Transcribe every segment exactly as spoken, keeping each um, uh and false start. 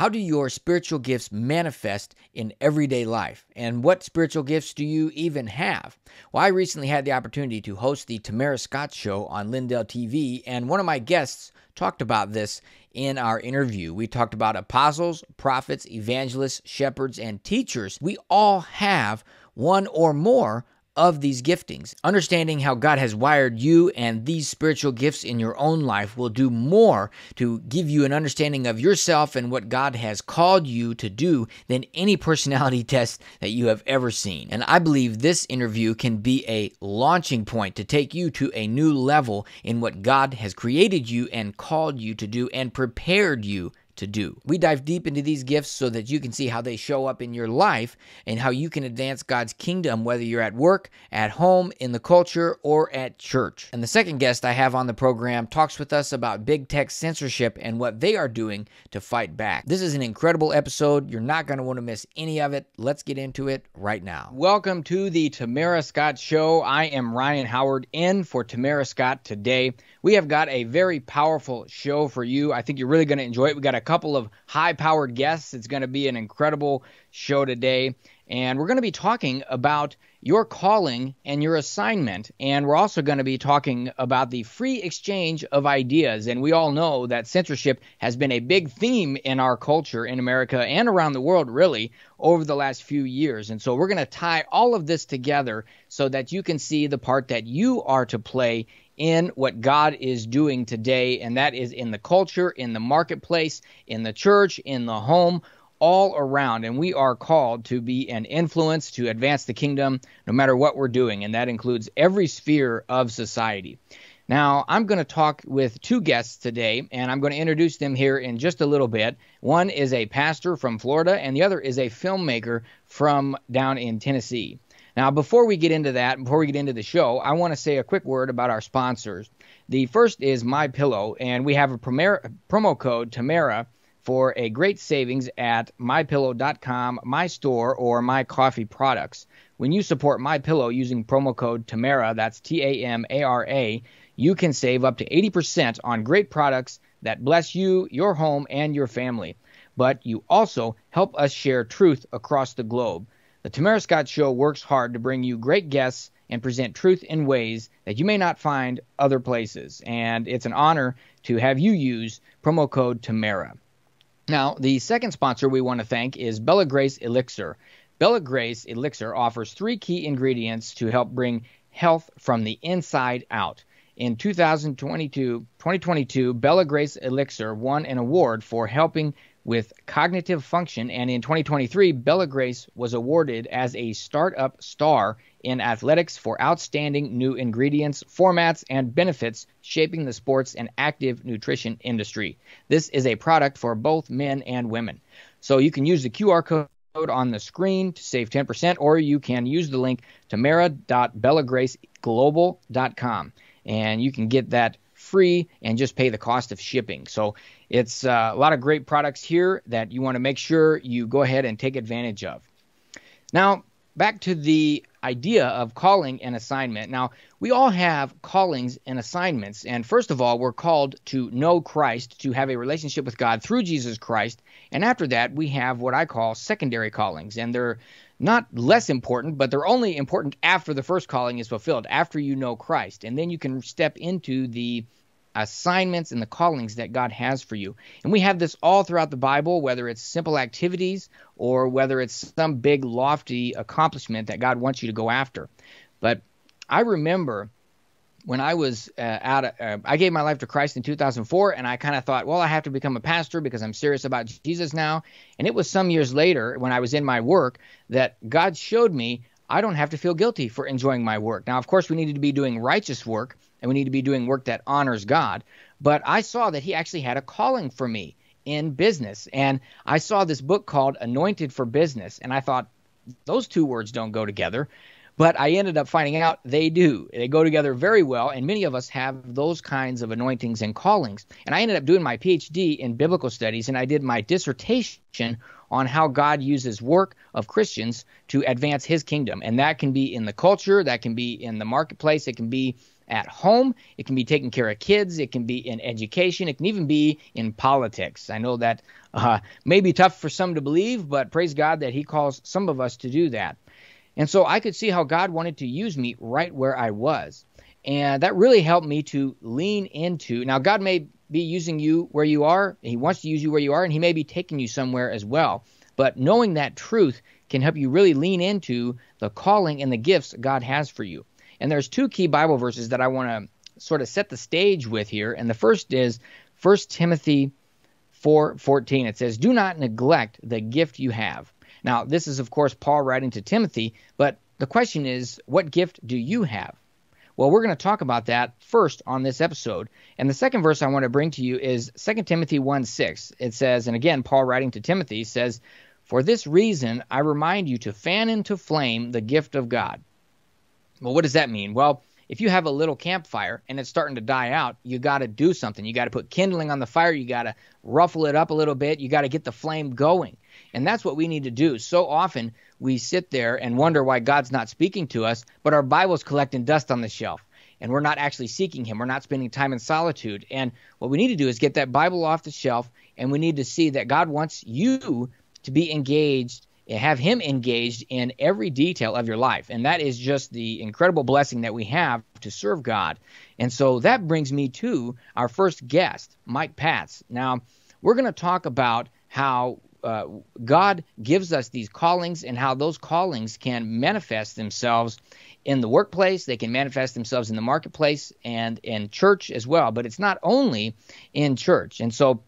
How do your spiritual gifts manifest in everyday life? And what spiritual gifts do you even have? Well, I recently had the opportunity to host the Tamara Scott Show on Lindell T V, and one of my guests talked about this in our interview. We talked about apostles, prophets, evangelists, shepherds, and teachers. We all have one or more of these giftings. Understanding how God has wired you and these spiritual gifts in your own life will do more to give you an understanding of yourself and what God has called you to do than any personality test that you have ever seen. And I believe this interview can be a launching point to take you to a new level in what God has created you and called you to do and prepared you to do. We dive deep into these gifts so that you can see how they show up in your life and how you can advance God's kingdom, whether you're at work, at home, in the culture, or at church. And the second guest I have on the program talks with us about big tech censorship and what they are doing to fight back. This is an incredible episode. You're not going to want to miss any of it. Let's get into it right now. Welcome to the Tamara Scott Show. I am Ryan Howard, in for Tamara Scott today. We have got a very powerful show for you. I think you're really going to enjoy it. We've got a couple of high-powered guests. It's going to be an incredible show today. And we're going to be talking about your calling and your assignment. And we're also going to be talking about the free exchange of ideas. And we all know that censorship has been a big theme in our culture in America and around the world, really, over the last few years. And so we're going to tie all of this together so that you can see the part that you are to play in what God is doing today, and that is in the culture, in the marketplace, in the church, in the home, all around. And we are called to be an influence, to advance the kingdom, no matter what we're doing, and that includes every sphere of society. Now, I'm going to talk with two guests today, and I'm going to introduce them here in just a little bit. One is a pastor from Florida, and the other is a filmmaker from down in Tennessee. Now, before we get into that, before we get into the show, I want to say a quick word about our sponsors. The first is MyPillow, and we have a promo code, Tamara, for a great savings at my pillow dot com, my store, or my coffee products. When you support MyPillow using promo code Tamara, that's T A M A R A, you can save up to eighty percent on great products that bless you, your home, and your family. But you also help us share truth across the globe. The Tamara Scott Show works hard to bring you great guests and present truth in ways that you may not find other places. And it's an honor to have you use promo code Tamara. Now, the second sponsor we want to thank is Bella Grace Elixir. Bella Grace Elixir offers three key ingredients to help bring health from the inside out. In two thousand twenty-two, twenty twenty-two, Bella Grace Elixir won an award for helping with cognitive function, and in twenty twenty-three, Bella Grace was awarded as a startup star in athletics for outstanding new ingredients, formats, and benefits shaping the sports and active nutrition industry. This is a product for both men and women. So you can use the Q R code on the screen to save ten percent, or you can use the link tamara dot bella grace global dot com, and you can get that free and just pay the cost of shipping. So it's uh, a lot of great products here that you want to make sure you go ahead and take advantage of. Now, back to the idea of calling and assignment. Now, we all have callings and assignments. And first of all, we're called to know Christ, to have a relationship with God through Jesus Christ. And after that, we have what I call secondary callings. And they're not less important, but they're only important after the first calling is fulfilled, after you know Christ. And then you can step into the assignments and the callings that God has for you. And we have this all throughout the Bible, whether it's simple activities or whether it's some big lofty accomplishment that God wants you to go after. But I remember when I was uh, out of, uh, I gave my life to Christ in two thousand four, and I kind of thought, well, I have to become a pastor because I'm serious about Jesus now. And it was some years later when I was in my work that God showed me I don't have to feel guilty for enjoying my work. Now, of course, we needed to be doing righteous work, and we need to be doing work that honors God. But I saw that he actually had a calling for me in business. And I saw this book called Anointed for Business, and I thought, those two words don't go together. But I ended up finding out they do. They go together very well, and many of us have those kinds of anointings and callings. And I ended up doing my P H D in biblical studies, and I did my dissertation on how God uses work of Christians to advance his kingdom. And that can be in the culture, that can be in the marketplace, it can be at home. It can be taking care of kids. It can be in education. It can even be in politics. I know that uh, may be tough for some to believe, but praise God that he calls some of us to do that. And so I could see how God wanted to use me right where I was. And that really helped me to lean into. Now, God may be using you where you are. He wants to use you where you are, and he may be taking you somewhere as well. But knowing that truth can help you really lean into the calling and the gifts God has for you. And there's two key Bible verses that I want to sort of set the stage with here. And the first is First Timothy four fourteen. It says, "Do not neglect the gift you have." Now, this is, of course, Paul writing to Timothy, but the question is, what gift do you have? Well, we're going to talk about that first on this episode. And the second verse I want to bring to you is Second Timothy one six. It says, and again, Paul writing to Timothy says, "For this reason, I remind you to fan into flame the gift of God." Well, what does that mean? Well, if you have a little campfire and it's starting to die out, you got to do something. You got to put kindling on the fire. You got to ruffle it up a little bit. You got to get the flame going. And that's what we need to do. So often we sit there and wonder why God's not speaking to us, but our Bible's collecting dust on the shelf, and we're not actually seeking him. We're not spending time in solitude. And what we need to do is get that Bible off the shelf, and we need to see that God wants you to be engaged and have him engaged in every detail of your life. And that is just the incredible blessing that we have to serve God. And so that brings me to our first guest, Mike Patz. Now, we're going to talk about how Uh, God gives us these callings and how those callings can manifest themselves in the workplace. They can manifest themselves in the marketplace and in church as well. But it's not only in church. And so,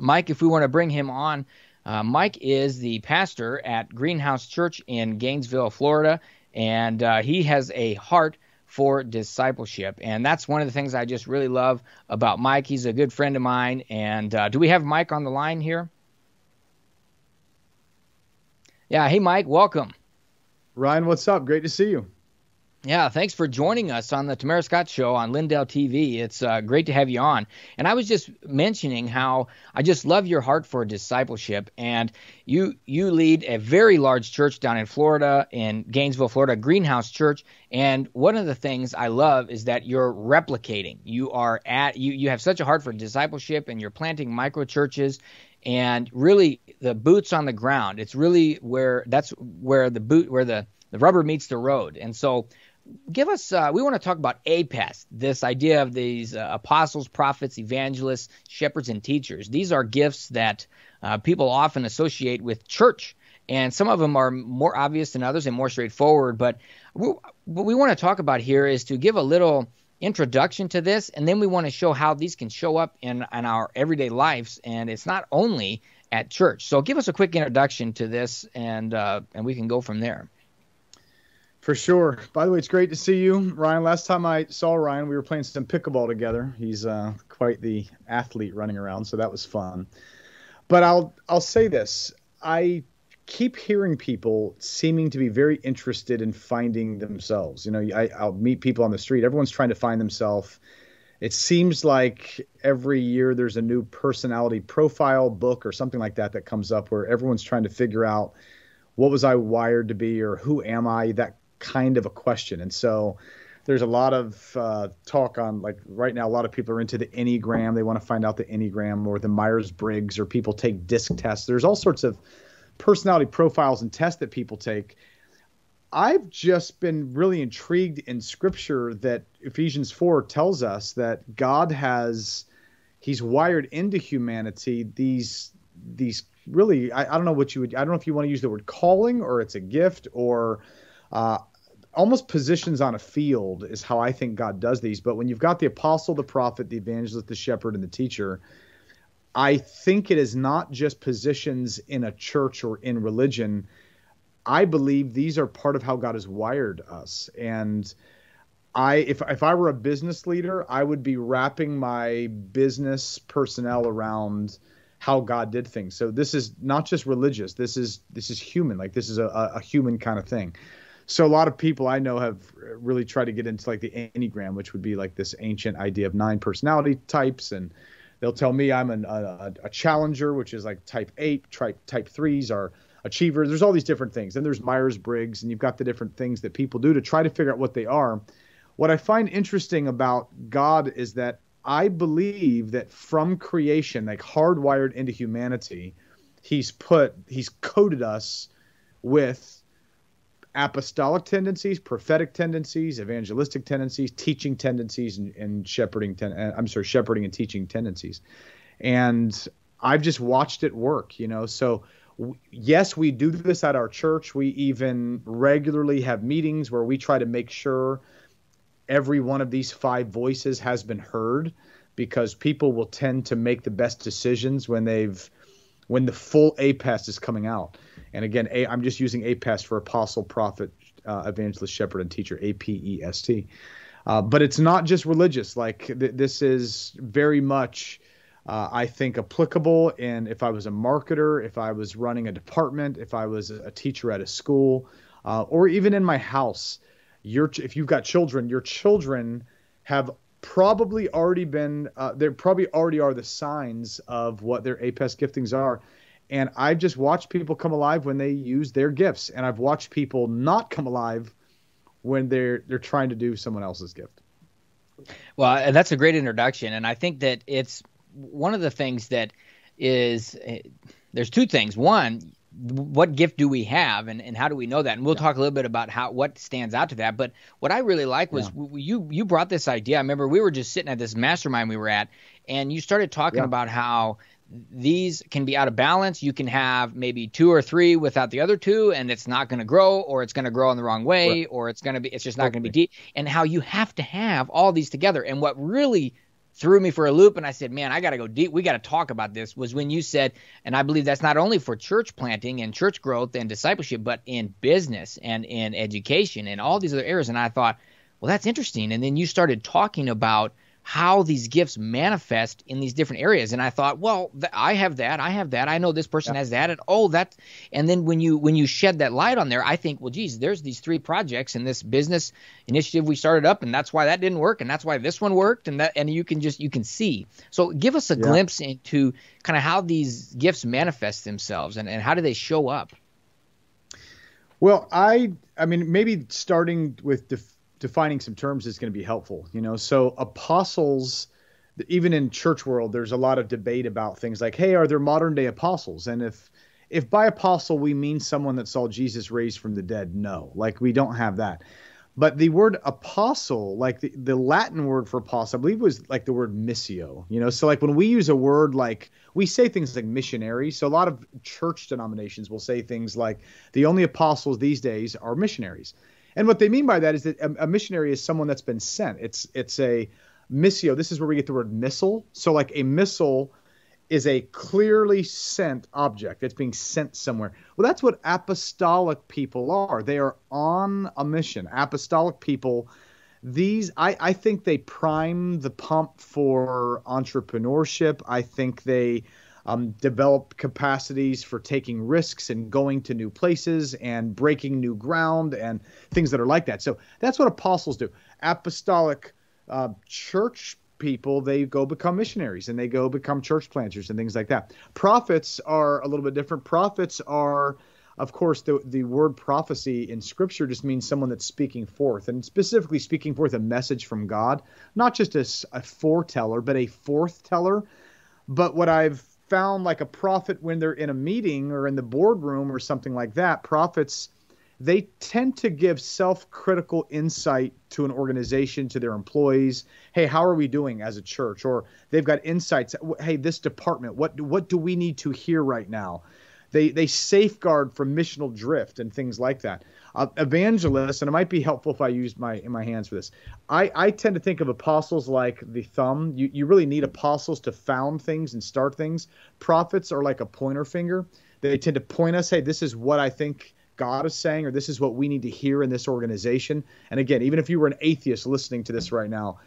Mike, if we want to bring him on, uh, Mike is the pastor at Greenhouse Church in Gainesville, Florida, and uh, he has a heart for discipleship. And that's one of the things I just really love about Mike. He's a good friend of mine. And uh, do we have Mike on the line here? Yeah. Hey, Mike, welcome. Ryan, what's up? Great to see you. Yeah. Thanks for joining us on the Tamara Scott Show on Lindell T V. It's uh, great to have you on. And I was just mentioning how I just love your heart for discipleship. And you you lead a very large church down in Florida, in Gainesville, Florida, Greenhouse Church. And one of the things I love is that you're replicating. You are at you you have such a heart for discipleship, and you're planting micro churches. And really, the boots on the ground, it's really where that's where the boot where the, the rubber meets the road. And so give us uh, we want to talk about APEST, this idea of these uh, apostles, prophets, evangelists, shepherds, and teachers. These are gifts that uh, people often associate with church. And some of them are more obvious than others and more straightforward. But we, what we want to talk about here is to give a little introduction to this, and then we want to show how these can show up in, in our everyday lives, and it's not only at church. So give us a quick introduction to this, and uh, and we can go from there. For sure. By the way, it's great to see you, Ryan. Last time I saw Ryan, we were playing some pickleball together. He's uh, quite the athlete running around, so that was fun. But I'll I'll say this. I keep hearing people seeming to be very interested in finding themselves. You know, I, I'll meet people on the street. Everyone's trying to find themselves. It seems like every year there's a new personality profile book or something like that that comes up where everyone's trying to figure out, what was I wired to be, or who am I, that kind of a question. And so there's a lot of uh, talk on, like, right now, a lot of people are into the Enneagram. They want to find out the Enneagram, or the Myers-Briggs, or people take DISC tests. There's all sorts of personality profiles and tests that people take. I've just been really intrigued in Scripture that Ephesians four tells us that God has, he's wired into humanity these, these really, I, I don't know what you would, I don't know if you want to use the word calling, or it's a gift, or uh, almost positions on a field is how I think God does these. But when you've got the apostle, the prophet, the evangelist, the shepherd, and the teacher, I think it is not just positions in a church or in religion. I believe these are part of how God has wired us. And I, if, if I were a business leader, I would be wrapping my business personnel around how God did things. So this is not just religious. This is, this is human. Like, this is a, a human kind of thing. So a lot of people I know have really tried to get into, like, the Enneagram, which would be like this ancient idea of nine personality types, and they'll tell me I'm an, a, a challenger, which is like type eight, type, type threes are achievers. There's all these different things. Then there's Myers-Briggs, and you've got the different things that people do to try to figure out what they are. What I find interesting about God is that I believe that from creation, like hardwired into humanity, he's put, he's coded us with apostolic tendencies, prophetic tendencies, evangelistic tendencies, teaching tendencies, and, and shepherding, ten, I'm sorry, shepherding and teaching tendencies. And I've just watched it work, you know, so yes, we do this at our church. We even regularly have meetings where we try to make sure every one of these five voices has been heard, because people will tend to make the best decisions when they've, when the full APEST is coming out. And again, a, I'm just using APEST for apostle, prophet, uh, evangelist, shepherd, and teacher, A P E S T. Uh, but it's not just religious. Like th this is very much, uh, I think, applicable in if I was a marketer, if I was running a department, if I was a teacher at a school, uh, or even in my house. Your, if you've got children, your children have probably already been, uh, there probably already are the signs of what their APEST giftings are. And I've just watched people come alive when they use their gifts. And I've watched people not come alive when they're, they're trying to do someone else's gift. Well, and that's a great introduction. And I think that it's one of the things that is, there's two things. One, what gift do we have, and, and how do we know that? And we'll yeah. talk a little bit about how what stands out to that. But what I really like was yeah. you you brought this idea. I remember we were just sitting at this mastermind we were at, and you started talking yeah. about how these can be out of balance. You can have maybe two or three without the other two, and it's not going to grow, or it's going to grow in the wrong way, right. or it's going to be it's just not okay. going to be deep, and how you have to have all these together. And what really threw me for a loop, and I said, man, I got to go deep. We got to talk about this, was when you said, and I believe that's not only for church planting and church growth and discipleship, but in business and in education and all these other areas. And I thought, well, that's interesting. And then you started talking about how these gifts manifest in these different areas. And I thought, well, th I have that. I have that. I know this person yeah. has that. And oh, that. And then when you when you shed that light on there, I think, well, geez, there's these three projects in this business initiative we started up, and that's why that didn't work, and that's why this one worked, and that, and you can just you can see. So give us a yeah. glimpse into kind of how these gifts manifest themselves, and, and how do they show up? Well, I I mean, maybe starting with the defining some terms is going to be helpful, you know. So apostles, even in church world, there's a lot of debate about things like, hey, are there modern day apostles? And if if by apostle we mean someone that saw Jesus raised from the dead, no, like we don't have that. But the word apostle, like the, the Latin word for apostle, I believe was like the word missio, you know. So like when we use a word, like we say things like missionary. So a lot of church denominations will say things like the only apostles these days are missionaries. And what they mean by that is that a missionary is someone that's been sent. It's it's a missio. This is where we get the word missile. So like a missile is a clearly sent object that's being sent somewhere. Well, that's what apostolic people are. They are on a mission. Apostolic people, these I, I think they prime the pump for entrepreneurship. I think they Um, develop capacities for taking risks and going to new places and breaking new ground and things that are like that. So that's what apostles do. Apostolic uh, church people, they go become missionaries and they go become church planters and things like that. Prophets are a little bit different. Prophets are, of course, the, the word prophecy in Scripture just means someone that's speaking forth, and specifically speaking forth a message from God, not just a, a foreteller, but a forthteller. But what I've found, like a prophet, when they're in a meeting or in the boardroom or something like that, prophets, they tend to give self-critical insight to an organization, to their employees. Hey, how are we doing as a church? Or they've got insights. Hey, this department, what, what do we need to hear right now? They, they safeguard from missional drift and things like that. Uh, evangelists, and it might be helpful if I used my in my hands for this. I, I tend to think of apostles like the thumb. You, you really need apostles to found things and start things. Prophets are like a pointer finger. They tend to point us, hey, this is what I think God is saying, or this is what we need to hear in this organization. And again, even if you were an atheist listening to this right now,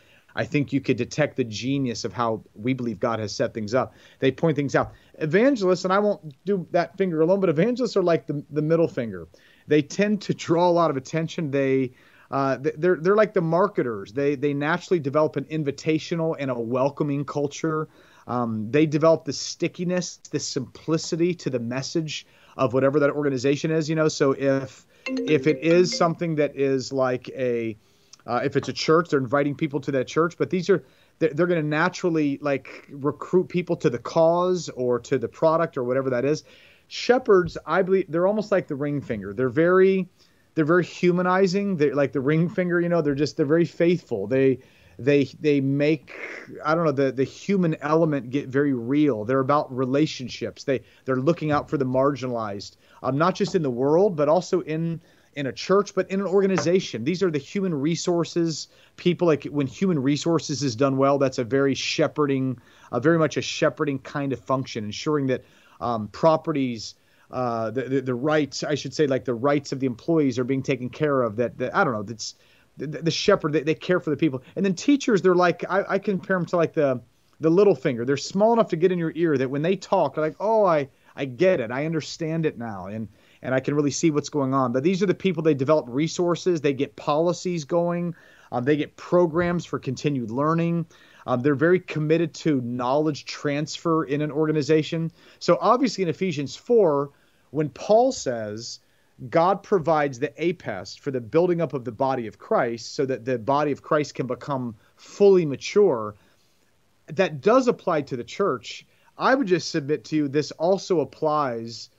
I think you could detect the genius of how we believe God has set things up. They point things out. Evangelists, and I won't do that finger alone, but evangelists are like the, the middle finger. They tend to draw a lot of attention. They, uh, they're they're like the marketers. They they naturally develop an invitational and a welcoming culture. Um, they develop the stickiness, the simplicity to the message of whatever that organization is. You know, so if if it is something that is like a Uh, if it's a church, they're inviting people to that church. But these are they're, they're going to naturally like recruit people to the cause or to the product or whatever that is. Shepherds, I believe, they're almost like the ring finger. They're very they're very humanizing. They're like the ring finger, you know, they're just they're very faithful. They they they make, I don't know, the, the human element get very real. They're about relationships. They they're looking out for the marginalized, um, not just in the world, but also in in a church, but in an organization. These are the human resources people. Like when human resources is done well, that's a very shepherding, uh, very much a shepherding kind of function, ensuring that um, properties, uh, the, the the rights, I should say, like the rights of the employees are being taken care of. That, that I don't know, that's the, the shepherd. They, they care for the people. And then teachers, they're like, I, I compare them to like the the little finger. They're small enough to get in your ear that when they talk, they're like, oh, I I get it, I understand it now, and and I can really see what's going on. But these are the people, they develop resources, they get policies going, um, they get programs for continued learning. Um, they're very committed to knowledge transfer in an organization. So obviously in Ephesians four, when Paul says God provides the apest for the building up of the body of Christ so that the body of Christ can become fully mature, that does apply to the church. I would just submit to you this also applies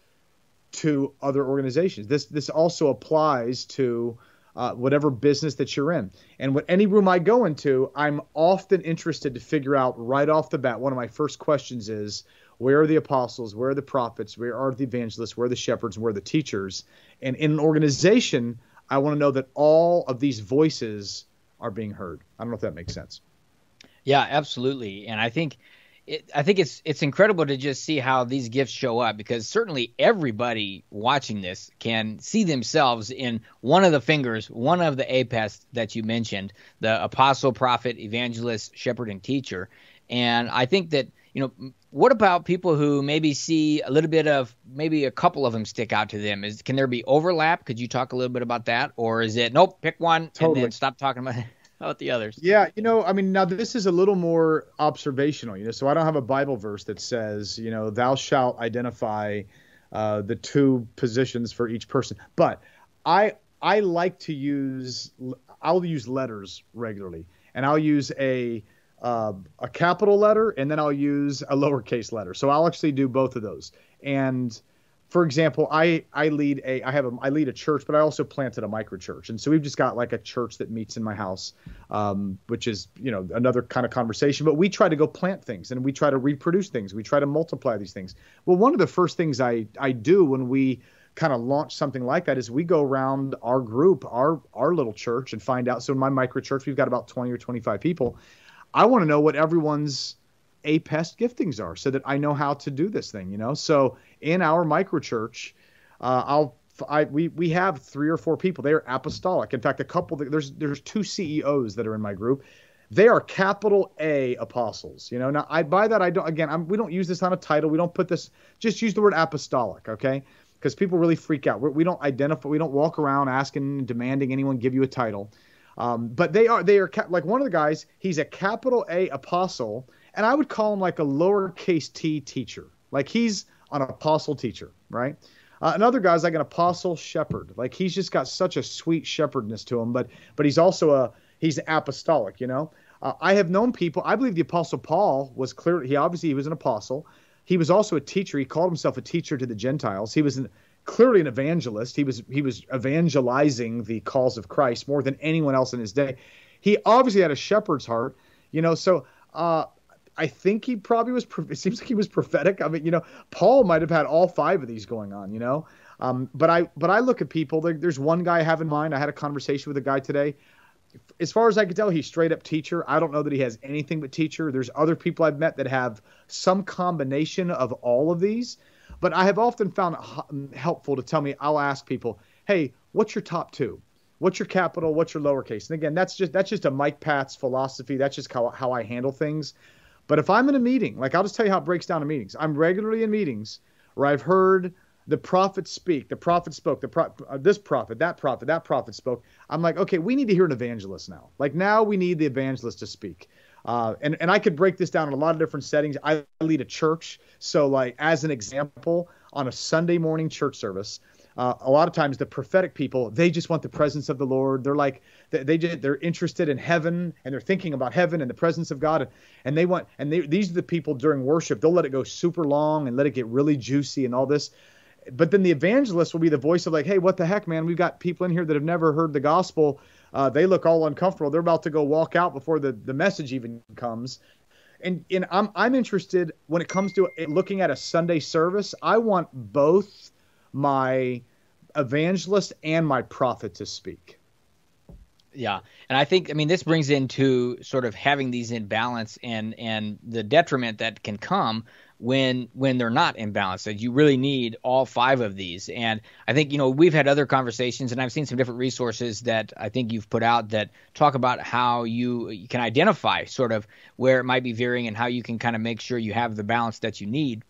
to other organizations. This this also applies to uh, whatever business that you're in. And with any room I go into, I'm often interested to figure out right off the bat, one of my first questions is, where are the apostles? Where are the prophets? Where are the evangelists? Where are the shepherds? Where are the teachers? And in an organization, I want to know that all of these voices are being heard. I don't know if that makes sense. Yeah, absolutely. And I think It, I think it's it's incredible to just see how these gifts show up, because certainly everybody watching this can see themselves in one of the fingers, one of the apests that you mentioned, the apostle, prophet, evangelist, shepherd, and teacher. And I think that, you know, what about people who maybe see a little bit of, maybe a couple of them stick out to them? Is, can there be overlap? Could you talk a little bit about that? Or is it, nope, pick one totally. And then stop talking about it? How about the others? Yeah, you know, I mean, now this is a little more observational, you know, so I don't have a Bible verse that says, you know, thou shalt identify uh, the two positions for each person. But I I like to use, I'll use letters regularly, and I'll use a uh, a capital letter, and then I'll use a lowercase letter. So I'll actually do both of those. And for example, I, I lead a I have a I lead a church, but I also planted a micro church, and so we've just got like a church that meets in my house, um, which is, you know, another kind of conversation. But we try to go plant things, and we try to reproduce things, we try to multiply these things. Well, one of the first things I I do when we kind of launch something like that is we go around our group, our our little church, and find out. So in my micro church, we've got about twenty or twenty-five people. I want to know what everyone's APEST giftings are so that I know how to do this thing, you know? So in our micro church, uh, I'll, I, we, we have three or four people. They are apostolic. In fact, a couple, there's, there's two C E Os that are in my group. They are capital A apostles, you know? Now I, by that, I don't, again, I'm, we don't use this on a title. We don't put this, just use the word apostolic. Okay. Cause people really freak out. We're, we don't identify, we don't walk around asking, demanding anyone give you a title. Um, but they are, they are ca- like one of the guys, he's a capital A apostle. And I would call him like a lowercase t teacher. Like he's an apostle teacher, right? Uh, another guy's like an apostle shepherd. Like he's just got such a sweet shepherdness to him, but but he's also a he's apostolic, you know? Uh, I have known people, I believe the apostle Paul was clearly, he obviously he was an apostle. He was also a teacher. He called himself a teacher to the Gentiles. He was an, clearly an evangelist. He was he was evangelizing the cause of Christ more than anyone else in his day. He obviously had a shepherd's heart, you know? So, uh, I think he probably was, it seems like he was prophetic. I mean, you know, Paul might've had all five of these going on, you know? Um, but I, but I look at people, there, there's one guy I have in mind. I had a conversation with a guy today. As far as I could tell, he's straight up teacher. I don't know that he has anything but teacher. There's other people I've met that have some combination of all of these, but I have often found it helpful to tell me, I'll ask people, hey, what's your top two? What's your capital? What's your lowercase? And again, that's just, that's just a Mike Patz philosophy. That's just how, how I handle things. But if I'm in a meeting, like I'll just tell you how it breaks down in meetings. I'm regularly in meetings where I've heard the prophet speak, the prophet spoke, the pro- uh, this prophet, that prophet, that prophet spoke. I'm like, okay, we need to hear an evangelist now. Like now we need the evangelist to speak. Uh, and, and I could break this down in a lot of different settings. I lead a church. So like as an example, on a Sunday morning church service, Uh, a lot of times the prophetic people, they just want the presence of the Lord. They're like, they, they just, they're interested in heaven, and they're thinking about heaven and the presence of God. And, and they want, and they, these are the people during worship, they'll let it go super long and let it get really juicy and all this. But then the evangelist will be the voice of like, hey, what the heck, man? We've got people in here that have never heard the gospel. Uh, they look all uncomfortable. They're about to go walk out before the, the message even comes. And, and I'm, I'm interested when it comes to looking at a Sunday service. I want both my evangelist and my prophet to speak. Yeah. And I think, I mean, this brings into sort of having these in balance and, and the detriment that can come when, when they're not in balance, that you really need all five of these. And I think, you know, we've had other conversations, and I've seen some different resources that I think you've put out that talk about how you, you can identify sort of where it might be veering and how you can kind of make sure you have the balance that you need.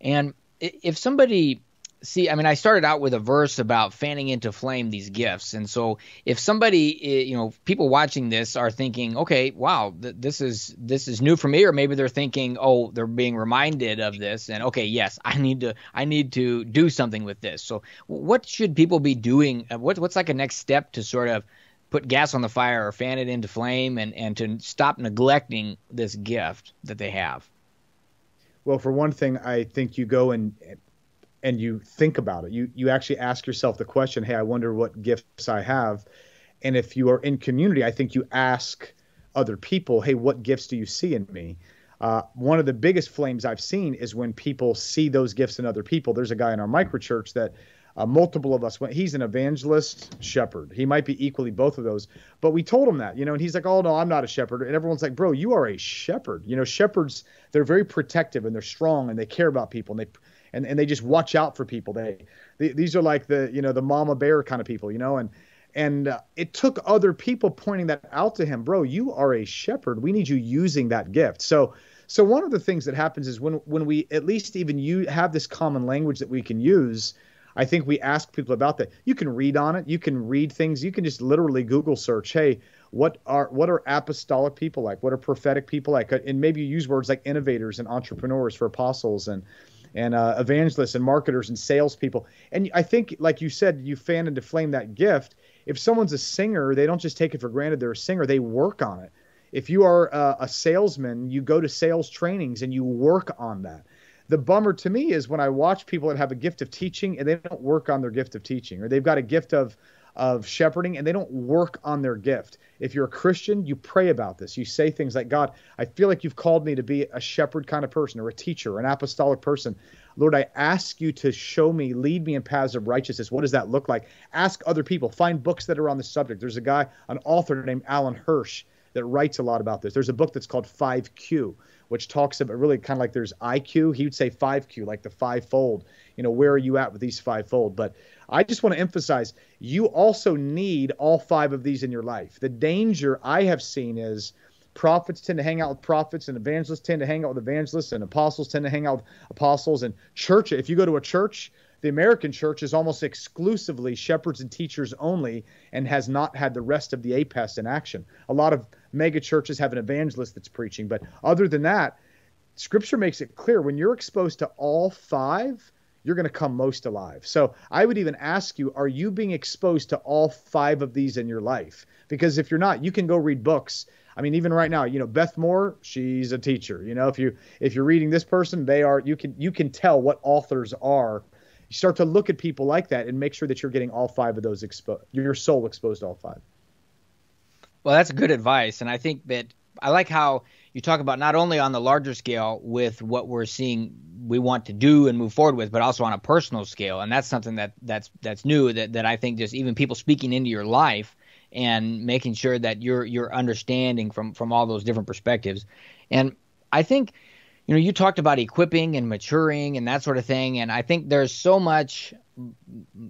And if somebody, see, I mean, I started out with a verse about fanning into flame these gifts. And so if somebody, you know, people watching this are thinking, okay, wow, th- this is this is new for me, or maybe they're thinking, oh, they're being reminded of this, and okay, yes, I need to I need to do something with this. So what should people be doing? What, what's like a next step to sort of put gas on the fire or fan it into flame and, and to stop neglecting this gift that they have? Well, for one thing, I think you go and – and you think about it. You you actually ask yourself the question, hey, I wonder what gifts I have. And if you are in community, I think you ask other people, hey, what gifts do you see in me? Uh, one of the biggest flames I've seen is when people see those gifts in other people. There's a guy in our microchurch that uh, multiple of us went. He's an evangelist shepherd. He might be equally both of those. But we told him that, you know, and he's like, oh, no, I'm not a shepherd. And everyone's like, bro, you are a shepherd. You know, shepherds, they're very protective and they're strong and they care about people and they And, and they just watch out for people. They, they these are like the, you know, the mama bear kind of people, you know, and and uh, it took other people pointing that out to him. Bro, you are a shepherd. We need you using that gift. So so one of the things that happens is when when we at least even you have this common language that we can use, I think we ask people about that. You can read on it. You can read things. You can just literally Google search, hey, what are what are apostolic people like? What are prophetic people like? And maybe you use words like innovators and entrepreneurs for apostles and and uh, evangelists and marketers and salespeople. And I think, like you said, you fan into flame that gift. If someone's a singer, they don't just take it for granted they're a singer. They work on it. If you are uh, a salesman, you go to sales trainings and you work on that. The bummer to me is when I watch people that have a gift of teaching and they don't work on their gift of teaching, or they've got a gift of of shepherding and they don't work on their gift. If you're a Christian, you pray about this. You say things like, God, I feel like you've called me to be a shepherd kind of person, or a teacher, or an apostolic person. Lord, I ask you to show me, lead me in paths of righteousness. What does that look like? Ask other people. Find books that are on the subject. There's a guy, an author named Alan Hirsch, that writes a lot about this. There's a book that's called five Q, which talks about really kind of like there's I Q. He would say five Q, like the fivefold. You know, where are you at with these fivefold? But I just want to emphasize, you also need all five of these in your life. The danger I have seen is prophets tend to hang out with prophets, and evangelists tend to hang out with evangelists, and apostles tend to hang out with apostles, and church. If you go to a church, the American church is almost exclusively shepherds and teachers only, and has not had the rest of the APEST in action. A lot of mega churches have an evangelist that's preaching. But other than that, Scripture makes it clear when you're exposed to all five, you're going to come most alive. So I would even ask you, are you being exposed to all five of these in your life? Because if you're not, you can go read books. I mean, even right now, you know, Beth Moore, she's a teacher. You know, if you if you're reading this person, they are you can you can tell what authors are. You start to look at people like that and make sure that you're getting all five of those exposed, your soul exposed to all five. Well, that's good advice. And I think that I like how you talk about not only on the larger scale with what we're seeing we want to do and move forward with, but also on a personal scale. And that's something that that's that's new that, that I think just even people speaking into your life and making sure that you're you're understanding from from all those different perspectives. And I think – you know, you talked about equipping and maturing and that sort of thing, and I think there's so much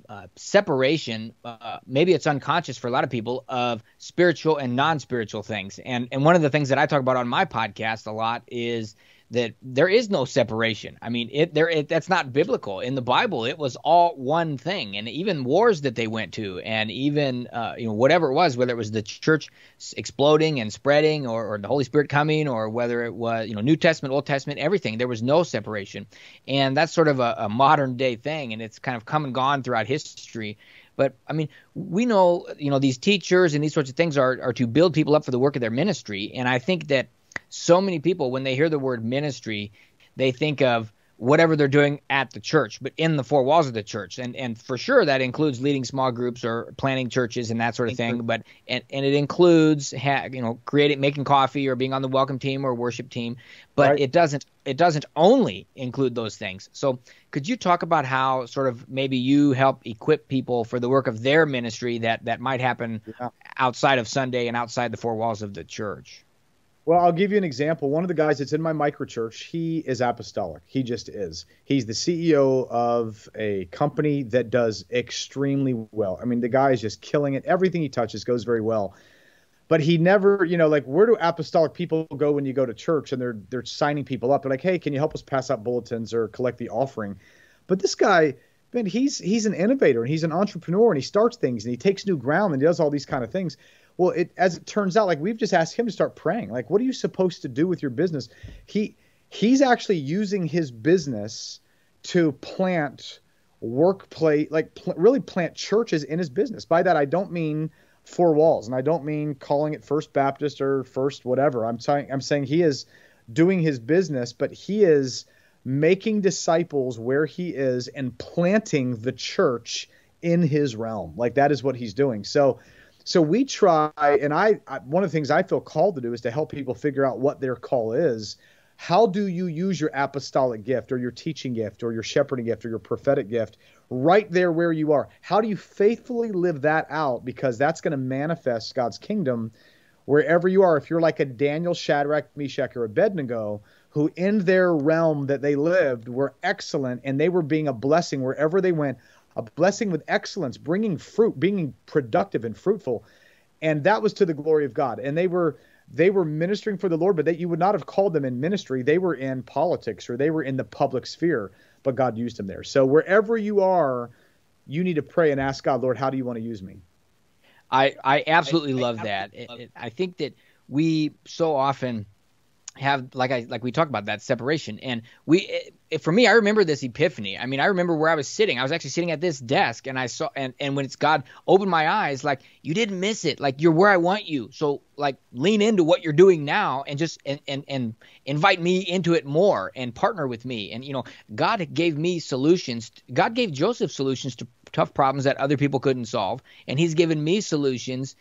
uh, separation, uh, maybe it's unconscious for a lot of people, of spiritual and non-spiritual things. And and one of the things that I talk about on my podcast a lot is that there is no separation. I mean, it there it, that's not biblical. In the Bible, it was all one thing, and even wars that they went to, and even uh, you know whatever it was, whether it was the church exploding and spreading, or, or the Holy Spirit coming, or whether it was you know New Testament, Old Testament, everything. There was no separation, and that's sort of a, a modern day thing, and it's kind of come and gone throughout history. But I mean, we know you know these teachers and these sorts of things are are to build people up for the work of their ministry, and I think that. So many people, when they hear the word ministry, they think of whatever they're doing at the church, but in the four walls of the church. And and for sure that includes leading small groups or planning churches and that sort of thing. But and, and it includes ha- you know creating making coffee or being on the welcome team or worship team. But right. it doesn't it doesn't only include those things. So could you talk about how sort of maybe you help equip people for the work of their ministry that that might happen yeah. outside of Sunday and outside the four walls of the church? Well, I'll give you an example. One of the guys that's in my microchurch, he is apostolic. He just is. He's the C E O of a company that does extremely well. I mean, the guy is just killing it. Everything he touches goes very well. But he never, you know, like, where do apostolic people go when you go to church and they're they're signing people up? They're like, hey, can you help us pass out bulletins or collect the offering? But this guy, man, he's he's an innovator and he's an entrepreneur and he starts things and he takes new ground and he does all these kind of things. Well, it, as it turns out, like we've just asked him to start praying. Like, what are you supposed to do with your business? He he's actually using his business to plant workplace, like pl- really plant churches in his business. By that, I don't mean four walls, and I don't mean calling it First Baptist or First whatever. I'm saying I'm saying he is doing his business, but he is making disciples where he is and planting the church in his realm. Like that is what he's doing. So. So we try, and I, I one of the things I feel called to do is to help people figure out what their call is. How do you use your apostolic gift or your teaching gift or your shepherding gift or your prophetic gift right there where you are? How do you faithfully live that out? Because that's going to manifest God's kingdom wherever you are. If you're like a Daniel, Shadrach, Meshach, or Abednego, who in their realm that they lived were excellent and they were being a blessing wherever they went, a blessing with excellence, bringing fruit, being productive and fruitful. And that was to the glory of God. And they were they were ministering for the Lord, but that you would not have called them in ministry. They were in politics or they were in the public sphere, but God used them there. So wherever you are, you need to pray and ask God, Lord, how do you want to use me? I, I absolutely I, love I absolutely that. Love it, it, I think that we so often have, like I like we talked about, that separation. And we it, it, for me, I remember this epiphany. I mean, I remember where I was sitting. I was actually sitting at this desk, and I saw, and, and when it's God opened my eyes, like, you didn't miss it. Like, you're where I want you. So, like, lean into what you're doing now and just and, and, and invite me into it more and partner with me. And, you know, God gave me solutions. God gave Joseph solutions to tough problems that other people couldn't solve, and he's given me solutions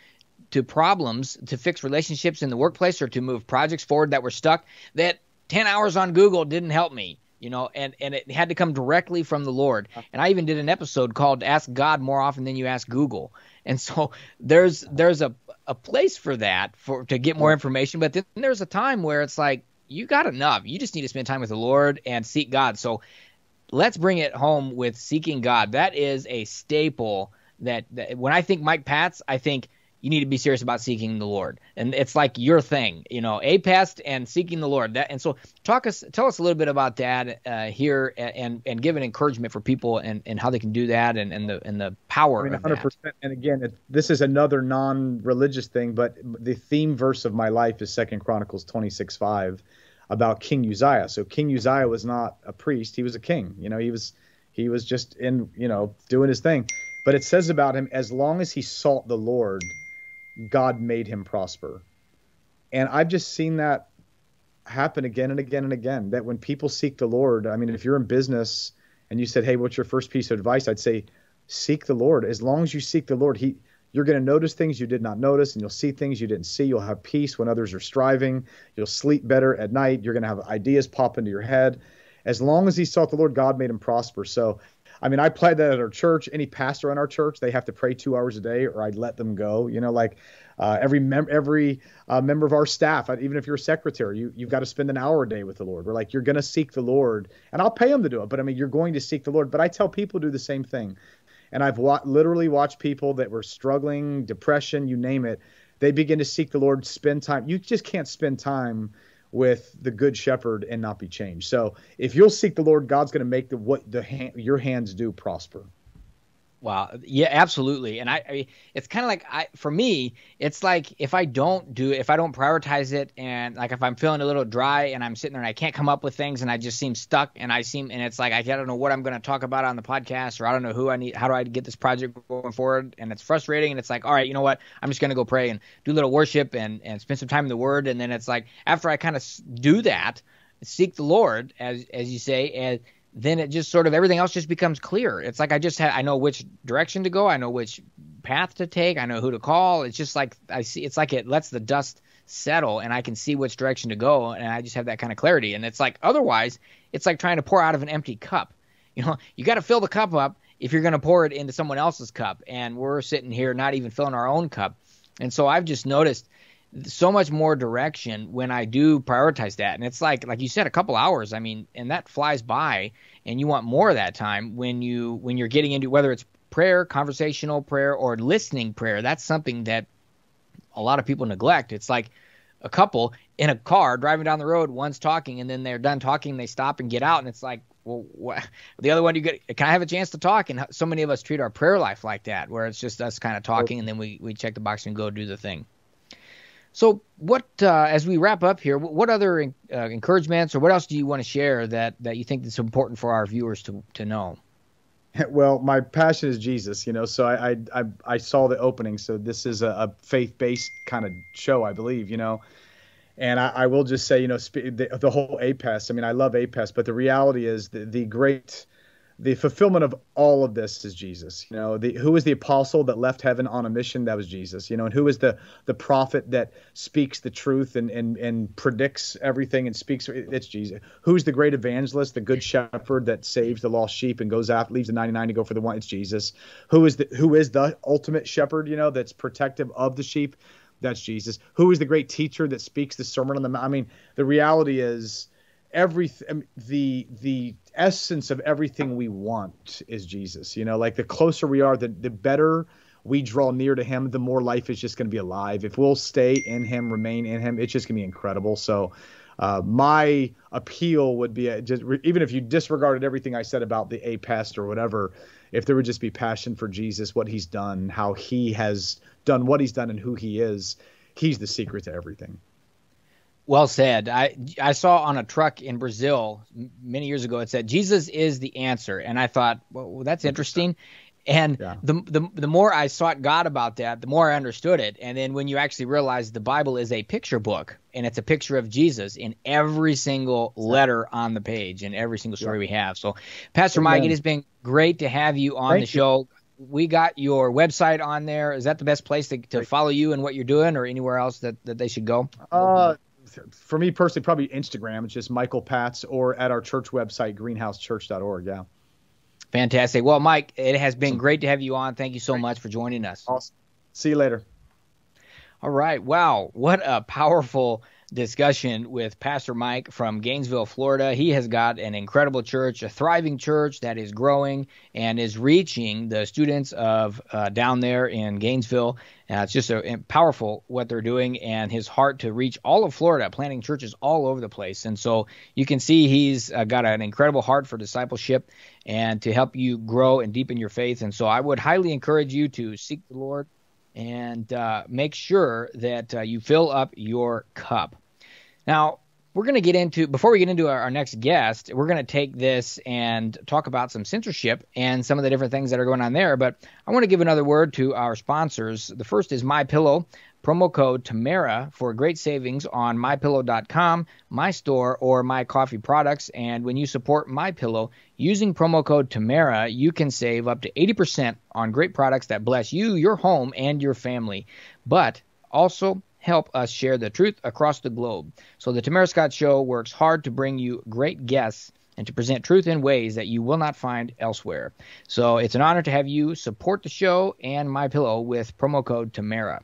to problems, to fix relationships in the workplace or to move projects forward that were stuck, that ten hours on Google didn't help me. You know, and, and it had to come directly from the Lord. And I even did an episode called Ask God More Often Than You Ask Google. And so there's there's a, a place for that, for to get more information. But then there's a time where it's like, you got enough. You just need to spend time with the Lord and seek God. So let's bring it home with seeking God. That is a staple that, that when I think Mike Patz, I think you need to be serious about seeking the Lord. And it's like your thing, you know, APEST and seeking the Lord. That, and so talk us, tell us a little bit about that uh, here and and give an encouragement for people and, and how they can do that and, and, the, and the power I mean, one hundred percent, of that. And again, it, this is another non-religious thing, but the theme verse of my life is Second Chronicles twenty-six five about King Uzziah. So King Uzziah was not a priest. He was a king. You know, he was he was just in, you know, doing his thing. But it says about him, as long as he sought the Lord, God made him prosper. And I've just seen that happen again and again and again, that when people seek the Lord, I mean, if you're in business and you said, hey, what's your first piece of advice? I'd say, seek the Lord. As long as you seek the Lord, he, you're going to notice things you did not notice, and you'll see things you didn't see. You'll have peace when others are striving. You'll sleep better at night. You're going to have ideas pop into your head. As long as he sought the Lord, God made him prosper. So I mean, I play that at our church. Any pastor in our church, they have to pray two hours a day, or I'd let them go. You know, like uh, every mem- every uh, member of our staff, even if you're a secretary, you you've got to spend an hour a day with the Lord. We're like, you're going to seek the Lord, and I'll pay them to do it. But I mean, you're going to seek the Lord. But I tell people to do the same thing, and I've wa- literally watched people that were struggling, depression, you name it. They begin to seek the Lord, spend time. You just can't spend time with the good shepherd and not be changed. So if you'll seek the Lord, God's going to make the what the hand, your hands do prosper. Wow. Yeah, absolutely. And I, I it's kind of like I, for me, it's like if I don't do if I don't prioritize it, and like if I'm feeling a little dry and I'm sitting there and I can't come up with things and I just seem stuck and I seem and it's like I don't know what I'm going to talk about on the podcast, or I don't know who I need. How do I get this project going forward? And it's frustrating. And it's like, all right, you know what? I'm just going to go pray and do a little worship and, and spend some time in the Word. And then it's like after I kind of do that, seek the Lord, as as you say, and then it just sort of everything else just becomes clear. It's like I just have, I know which direction to go. I know which path to take. I know who to call. It's just like I see. It's like it lets the dust settle and I can see which direction to go. And I just have that kind of clarity. And it's like otherwise, it's like trying to pour out of an empty cup. You know, you got to fill the cup up if you're going to pour it into someone else's cup. And we're sitting here not even filling our own cup. And so I've just noticed so much more direction when I do prioritize that. And it's like, like you said, a couple hours, I mean, and that flies by, and you want more of that time when you, when you're getting into, whether it's prayer, conversational prayer, or listening prayer. That's something that a lot of people neglect. It's like a couple in a car driving down the road, one's talking, and then they're done talking, they stop and get out. And it's like, well, what? The other one, you get, can I have a chance to talk? And so many of us treat our prayer life like that, where it's just us kind of talking, and then we, we check the box and go do the thing. So what, uh, as we wrap up here, what other uh, encouragements or what else do you want to share that, that you think is important for our viewers to, to know? Well, my passion is Jesus, you know, so I, I, I saw the opening. So this is a, a faith-based kind of show, I believe, you know, and I, I will just say, you know, the, the whole APEST, I mean, I love APEST, but the reality is the, the great, the fulfillment of all of this is Jesus. You know, the, who is the apostle that left heaven on a mission? That was Jesus. You know, and who is the the prophet that speaks the truth and and and predicts everything and speaks? It's Jesus. Who's the great evangelist, the good shepherd that saves the lost sheep and goes after, leaves the ninety-nine to go for the one? It's Jesus. Who is the who is the ultimate shepherd? You know, that's protective of the sheep. That's Jesus. Who is the great teacher that speaks the sermon on the mount? I mean, the reality is, everything, the the essence of everything we want is Jesus. You know, like the closer we are, the, the better we draw near to him, the more life is just going to be alive. If we'll stay in him, remain in him, it's just going to be incredible. So uh, my appeal would be, a, just, even if you disregarded everything I said about the APEST or whatever, if there would just be passion for Jesus, what he's done, how he has done what he's done and who he is, he's the secret to everything. Well said. I, I saw on a truck in Brazil many years ago, it said, Jesus is the answer. And I thought, well, that's interesting. And yeah. the, the the more I sought God about that, the more I understood it. And then when you actually realize the Bible is a picture book, and it's a picture of Jesus in every single letter on the page and every single story yeah. we have. So, Pastor Mike, it has been great to have you on Thank the show. You. We got your website on there. Is that the best place to, to follow you and what you're doing, or anywhere else that, that they should go? Uh, For me personally, probably Instagram. It's just Michael Patz, or at our church website, greenhouse church dot org. Yeah. Fantastic. Well, Mike, it has been great to have you on. Thank you so much for joining us. Awesome. See you later. All right. Wow. What a powerful discussion with Pastor Mike from Gainesville, Florida. He has got an incredible church, a thriving church that is growing and is reaching the students of uh, down there in Gainesville. Uh, it's just a, powerful what they're doing, and his heart to reach all of Florida, planting churches all over the place. And so you can see he's uh, got an incredible heart for discipleship and to help you grow and deepen your faith. And so I would highly encourage you to seek the Lord and uh, make sure that uh, you fill up your cup. Now, we're going to get into, before we get into our, our next guest, we're going to take this and talk about some censorship and some of the different things that are going on there. But I want to give another word to our sponsors. The first is MyPillow. Promo code Tamara for great savings on my pillow dot com, my store, or my coffee products. And when you support MyPillow using promo code Tamara, you can save up to eighty percent on great products that bless you, your home, and your family, but also help us share the truth across the globe. So the Tamara Scott Show works hard to bring you great guests and to present truth in ways that you will not find elsewhere. So it's an honor to have you support the show and MyPillow with promo code Tamara.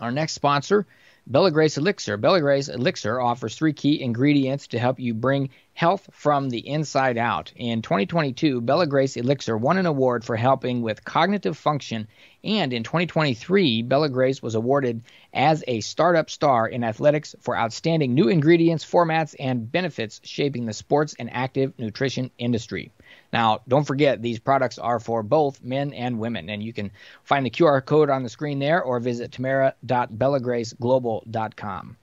Our next sponsor Bella Grace Elixir. Bella Grace Elixir offers three key ingredients to help you bring health from the inside out. In twenty twenty-two, Bella Grace Elixir won an award for helping with cognitive function, and in twenty twenty-three, Bella Grace was awarded as a startup star in athletics for outstanding new ingredients, formats, and benefits shaping the sports and active nutrition industry. Now, don't forget, these products are for both men and women, and you can find the Q R code on the screen there or visit tamara dot bella grace global dot com.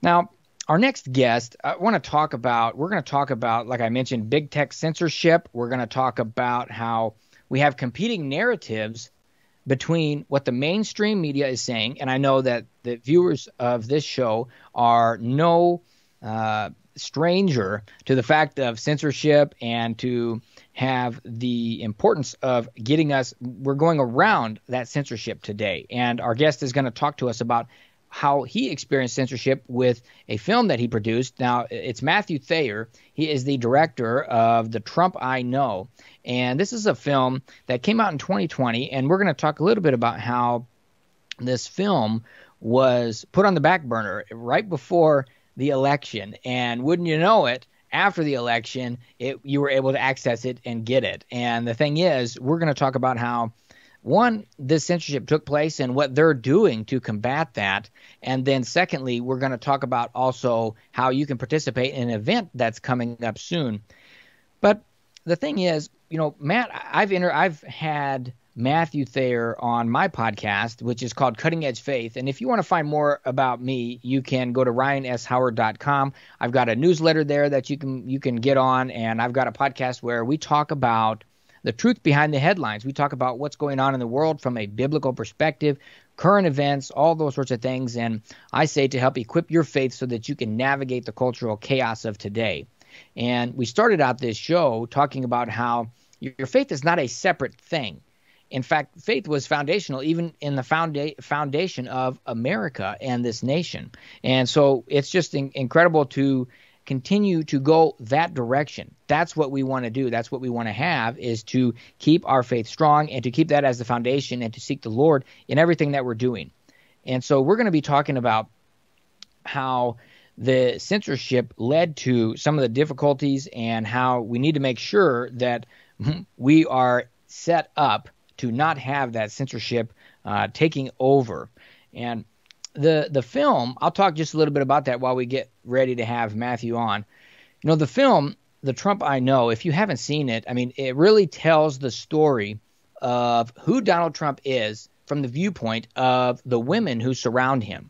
Now, our next guest, I want to talk about, we're going to talk about, like I mentioned, big tech censorship. We're going to talk about how we have competing narratives between what the mainstream media is saying, and I know that the viewers of this show are no uh stranger to the fact of censorship and to have the importance of getting us – we're going around that censorship today. And our guest is going to talk to us about how he experienced censorship with a film that he produced. Now, it's Matthew Thayer. He is the director of The Trump I Know. And this is a film that came out in twenty twenty, and we're going to talk a little bit about how this film was put on the back burner right before – the election, and wouldn't you know it, after the election, it, you were able to access it and get it. And the thing is, we're going to talk about how, one, this censorship took place and what they're doing to combat that, and then secondly, we're going to talk about also how you can participate in an event that's coming up soon. But the thing is, you know, Matt, I've inter- I've had Matthew Thayer on my podcast, which is called Cutting Edge Faith. And if you want to find more about me, you can go to Ryan S Howard dot com. I've got a newsletter there that you can you can get on, and I've got a podcast where we talk about the truth behind the headlines. We talk about what's going on in the world from a biblical perspective, current events, all those sorts of things. And I say to help equip your faith so that you can navigate the cultural chaos of today. And we started out this show talking about how your faith is not a separate thing. In fact, faith was foundational even in the founda- foundation of America and this nation. And so it's just in- incredible to continue to go that direction. That's what we want to do. That's what we want to have, is to keep our faith strong and to keep that as the foundation and to seek the Lord in everything that we're doing. And so we're going to be talking about how the censorship led to some of the difficulties and how we need to make sure that we are set up to not have that censorship uh, taking over. And the the film, I'll talk just a little bit about that while we get ready to have Matthew on. You know, the film, The Trump I Know, if you haven't seen it, I mean, it really tells the story of who Donald Trump is from the viewpoint of the women who surround him.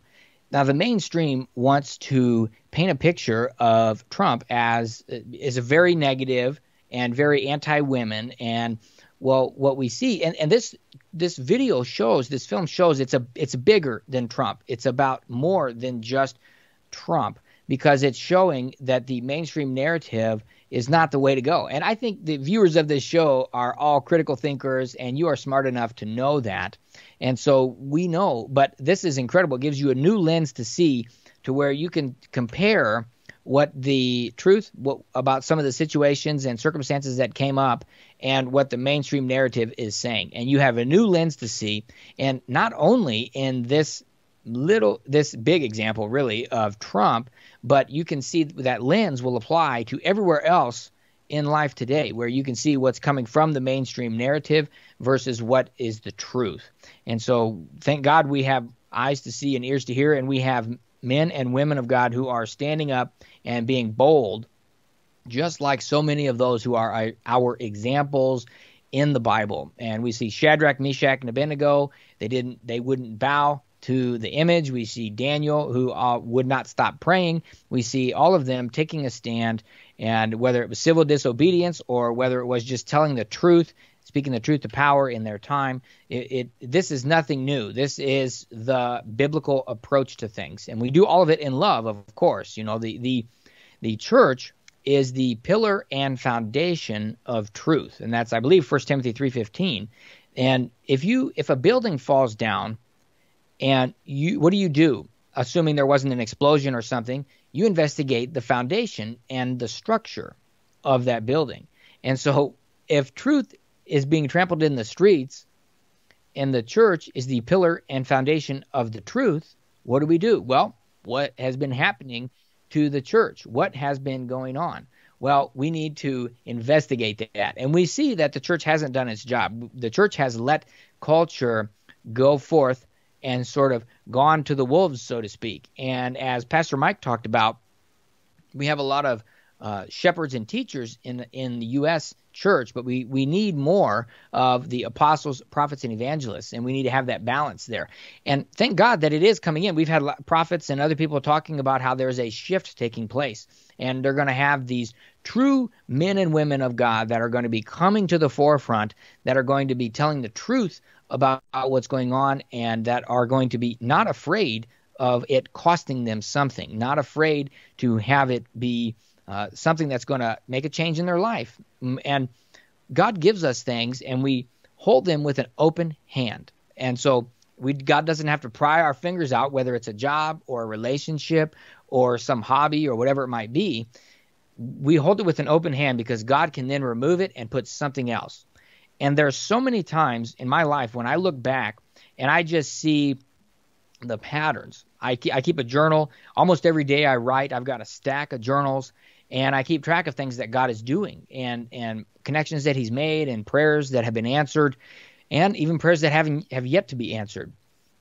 Now, the mainstream wants to paint a picture of Trump as is a very negative and very anti-women, and well, what we see, and, and this this video shows, this film shows, it's a it's bigger than Trump. It's about more than just Trump, because it's showing that the mainstream narrative is not the way to go. And I think the viewers of this show are all critical thinkers, and you are smart enough to know that. And so we know, but this is incredible. It gives you a new lens to see, to where you can compare what the truth what, about some of the situations and circumstances that came up and what the mainstream narrative is saying. And you have a new lens to see, and not only in this little this big example really of Trump, but you can see that lens will apply to everywhere else in life today, where you can see what's coming from the mainstream narrative versus what is the truth. And so thank God we have eyes to see and ears to hear, and we have men and women of God who are standing up and being bold, just like so many of those who are our examples in the Bible. And we see Shadrach, Meshach, and Abednego. They didn't, they wouldn't bow to the image. We see Daniel, who uh, would not stop praying. We see all of them taking a stand, and whether it was civil disobedience or whether it was just telling the truth, speaking the truth to power in their time, it, it this is nothing new. This is the biblical approach to things, and we do all of it in love, of course. You know, the the the church is the pillar and foundation of truth, and that's, I believe, First Timothy three fifteen. And if you if a building falls down, and you what do you do? Assuming there wasn't an explosion or something, you investigate the foundation and the structure of that building. And so, if truth is being trampled in the streets, and the church is the pillar and foundation of the truth, What do we do? Well, what has been happening to the church? What has been going on? Well, we need to investigate that. And we see that the church hasn't done its job. The church has let culture go forth and sort of gone to the wolves, so to speak. And as Pastor Mike talked about, we have a lot of uh, shepherds and teachers in, in the U S church, but we, we need more of the apostles, prophets, and evangelists, and we need to have that balance there. And thank God that it is coming in. We've had prophets and other people talking about how there is a shift taking place, and they're going to have these true men and women of God that are going to be coming to the forefront, that are going to be telling the truth about what's going on, and that are going to be not afraid of it costing them something, not afraid to have it be Uh, something that's going to make a change in their life. And God gives us things, and we hold them with an open hand. And so we, God doesn't have to pry our fingers out, whether it's a job or a relationship or some hobby or whatever it might be. We hold it with an open hand because God can then remove it and put something else. And there are so many times in my life when I look back and I just see the patterns. I keep, I keep a journal. Almost every day I write. I've got a stack of journals. And I keep track of things that God is doing, and, and connections that he's made, and prayers that have been answered, and even prayers that haven't have yet to be answered.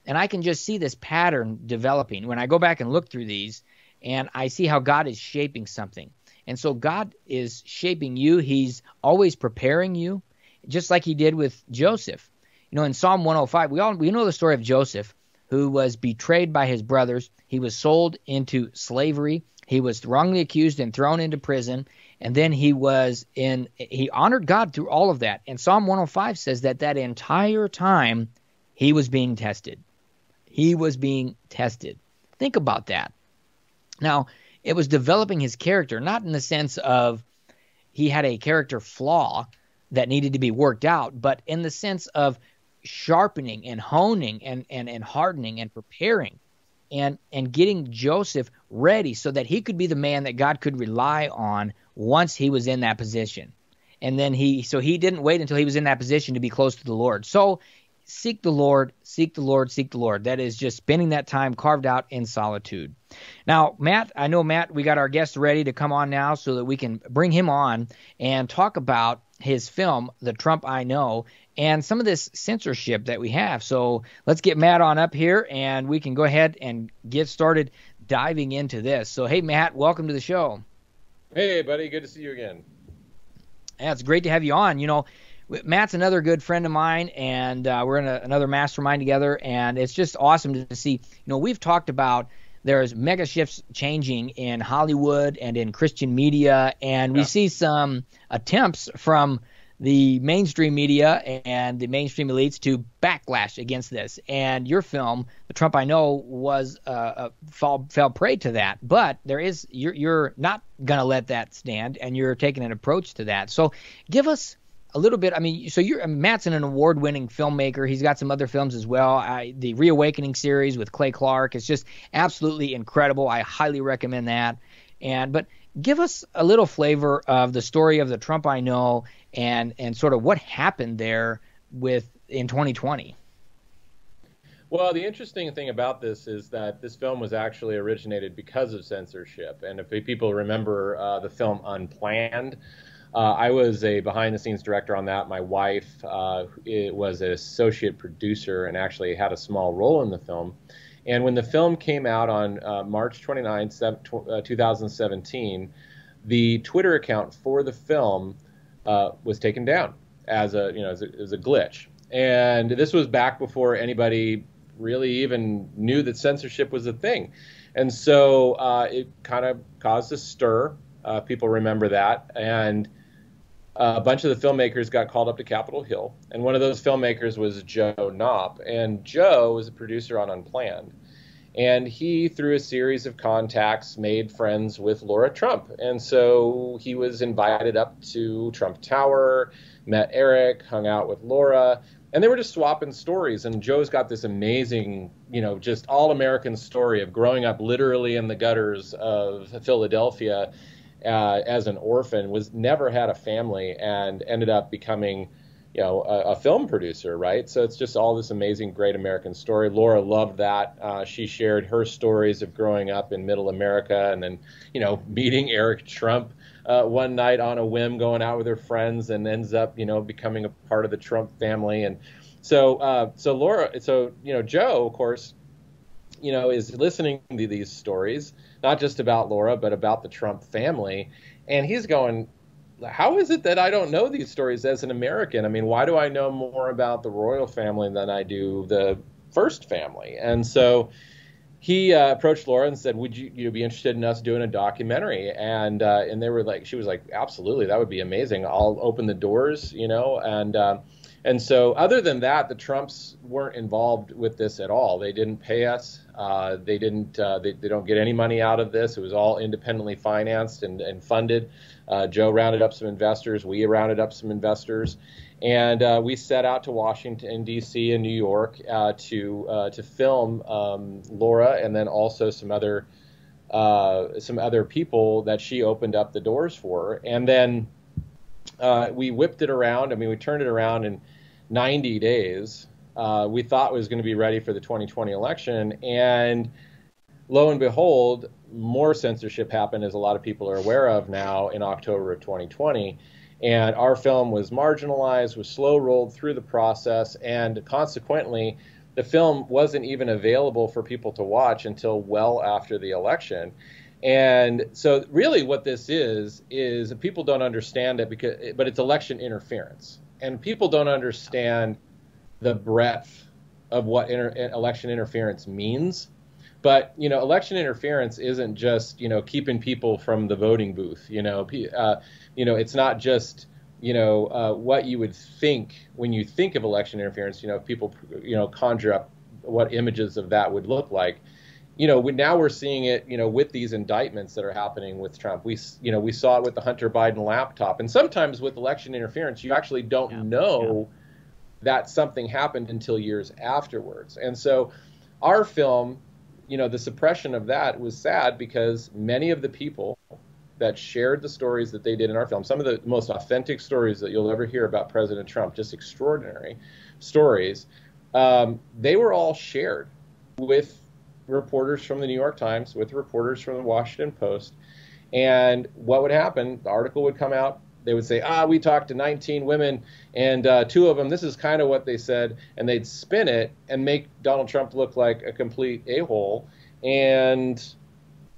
And I can just see this pattern developing when I go back and look through these, and I see how God is shaping something. And so God is shaping you. He's always preparing you, just like he did with Joseph. You know, in Psalm one oh five, we all we know the story of Joseph, who was betrayed by his brothers. He was sold into slavery. He was wrongly accused and thrown into prison, and then he was in – he honored God through all of that. And Psalm one oh five says that that entire time he was being tested. He was being tested. Think about that. Now, it was developing his character, not in the sense of he had a character flaw that needed to be worked out, but in the sense of sharpening and honing and, and, and hardening and preparing. And, and getting Joseph ready so that he could be the man that God could rely on once he was in that position. And then he – so he didn't wait until he was in that position to be close to the Lord. So seek the Lord, seek the Lord, seek the Lord. That is just spending that time carved out in solitude. Now, Matt, I know, Matt, we got our guest ready to come on now so that we can bring him on and talk about his film, The Trump I Know, and some of this censorship that we have. So let's get Matt on up here, and we can go ahead and get started diving into this. So, hey, Matt, welcome to the show. Hey, buddy. Good to see you again. Yeah, it's great to have you on. You know, Matt's another good friend of mine, and uh, we're in a, another mastermind together, and it's just awesome to see. You know, we've talked about there's mega shifts changing in Hollywood and in Christian media, and we yeah. see some attempts from – the mainstream media and the mainstream elites to backlash against this. And your film, The Trump I Know, was uh, uh, fall, fell prey to that. But there is you're, you're not going to let that stand, and you're taking an approach to that. So give us a little bit. I mean, so you're Matt's an award-winning filmmaker. He's got some other films as well. I, the Reawakening series with Clay Clark is just absolutely incredible. I highly recommend that. And but give us a little flavor of the story of The Trump I Know, and and sort of what happened there with in twenty twenty. Well, the interesting thing about this is that this film was actually originated because of censorship. And if people remember uh, the film Unplanned, uh, I was a behind-the-scenes director on that. My wife uh, it was an associate producer and actually had a small role in the film. And when the film came out on uh, March twenty-ninth, two thousand seventeen, the Twitter account for the film Uh, was taken down as a, you know, as a, as a glitch. And this was back before anybody really even knew that censorship was a thing. And so uh, it kind of caused a stir. Uh, people remember that. And uh, a bunch of the filmmakers got called up to Capitol Hill. And one of those filmmakers was Joe Knopp. And Joe was a producer on Unplanned. And he, through a series of contacts, made friends with Laura Trump. And so he was invited up to Trump Tower, met Eric, hung out with Laura, and they were just swapping stories. And Joe's got this amazing, you know, just all-American story of growing up literally in the gutters of Philadelphia uh, as an orphan, was never had a family, and ended up becoming you know, a, a film producer, right? So it's just all this amazing, great American story. Laura loved that. Uh, she shared her stories of growing up in middle America and then, you know, meeting Eric Trump uh, one night on a whim, going out with her friends, and ends up, you know, becoming a part of the Trump family. And so, uh, so Laura, so, you know, Joe, of course, you know, is listening to these stories, not just about Laura, but about the Trump family. And he's going, how is it that I don't know these stories as an American? I mean, why do I know more about the royal family than I do the first family? And so he uh, approached Laura and said, would you, you be interested in us doing a documentary? And uh, and they were like, she was like, absolutely, that would be amazing. I'll open the doors, you know. And uh, and so other than that, the Trumps weren't involved with this at all. They didn't pay us. Uh, they didn't. Uh, they, they don't get any money out of this. It was all independently financed and, and funded. Uh, Joe rounded up some investors. We rounded up some investors, and uh, we set out to Washington, D C and New York uh, to uh, to film um, Laura, and then also some other uh, some other people that she opened up the doors for. And then uh, we whipped it around. I mean, we turned it around in ninety days. Uh, we thought it was going to be ready for the twenty twenty election, and lo and behold, more censorship happened, as a lot of people are aware of now, in October of twenty twenty. And our film was marginalized, was slow rolled through the process, and consequently, the film wasn't even available for people to watch until well after the election. And so really what this is, is people don't understand it, because, but it's election interference. And people don't understand the breadth of what inter- election interference means. But, you know, election interference isn't just, you know, keeping people from the voting booth, you know, uh, you know, it's not just, you know, uh, what you would think when you think of election interference, you know, people, you know, conjure up what images of that would look like. You know, we, now we're seeing it, you know, with these indictments that are happening with Trump. We, you know, we saw it with the Hunter Biden laptop, and sometimes with election interference, you actually don't yeah, know yeah. that something happened until years afterwards. And so our film, you know, the suppression of that was sad, because many of the people that shared the stories that they did in our film, some of the most authentic stories that you'll ever hear about President Trump, just extraordinary stories, um, they were all shared with reporters from the New York Times, with reporters from the Washington Post. And what would happen, the article would come out, they would say, ah, we talked to nineteen women, and uh, two of them, this is kind of what they said, and they'd spin it and make Donald Trump look like a complete a-hole, and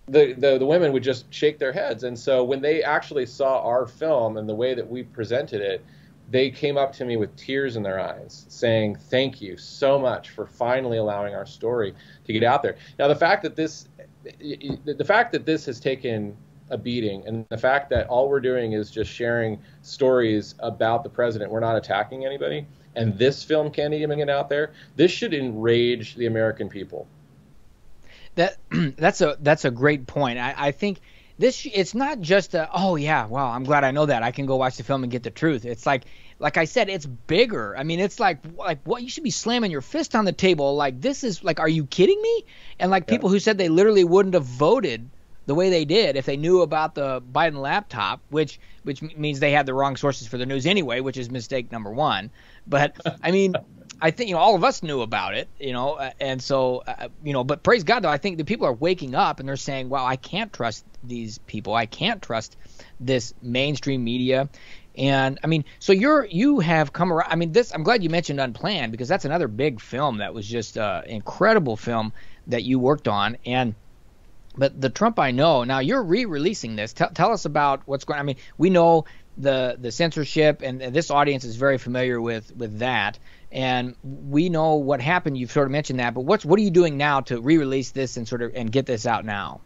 the, the the women would just shake their heads. And so when they actually saw our film and the way that we presented it, they came up to me with tears in their eyes, saying, thank you so much for finally allowing our story to get out there. Now, the fact that this, the fact that this has taken a beating, and the fact that all we're doing is just sharing stories about the president, we're not attacking anybody, and this film can't even get out there, this should enrage the American people. That that's a that's a great point. I, I think this, it's not just a, oh yeah, wow, I'm glad I know that, I can go watch the film and get the truth. It's like, like I said, it's bigger. I mean, it's like, like what, you should be slamming your fist on the table, like, this is like, are you kidding me? And like, people yeah. who said they literally wouldn't have voted the way they did if they knew about the Biden laptop, which which means they had the wrong sources for their news anyway, which is mistake number one. But I mean, I think, you know, all of us knew about it, you know, and so, uh, you know, but praise God, though, I think the people are waking up and they're saying, wow, I can't trust these people. I can't trust this mainstream media. And I mean, so you're you have come around. I mean, this, I'm glad you mentioned Unplanned, because that's another big film that was just uh, an incredible film that you worked on. And but The Trump I Know, now you're re-releasing this. Tell, tell us about what's going on. I mean, we know the the censorship, and, and this audience is very familiar with, with that. And we know what happened. You've sort of mentioned that. But what's what are you doing now to re-release this and sort of and get this out now?